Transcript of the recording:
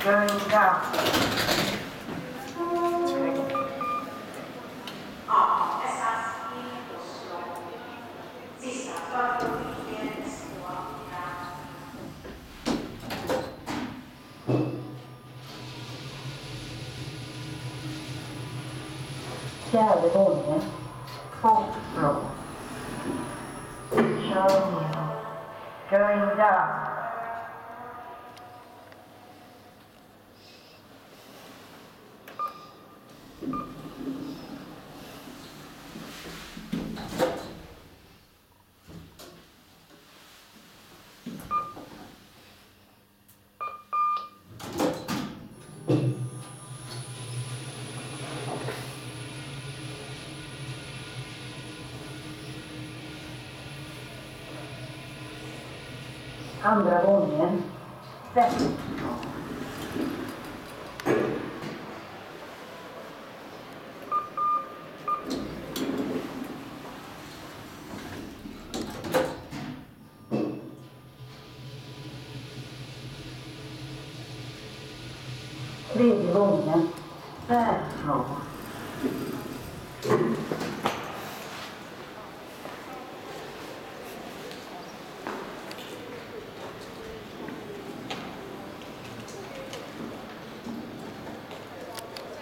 burning down. Terrible. Fjärde gången. Fotspråk. Körning. Going down. Andra gången. Vänd. Tredje gången. Vänd.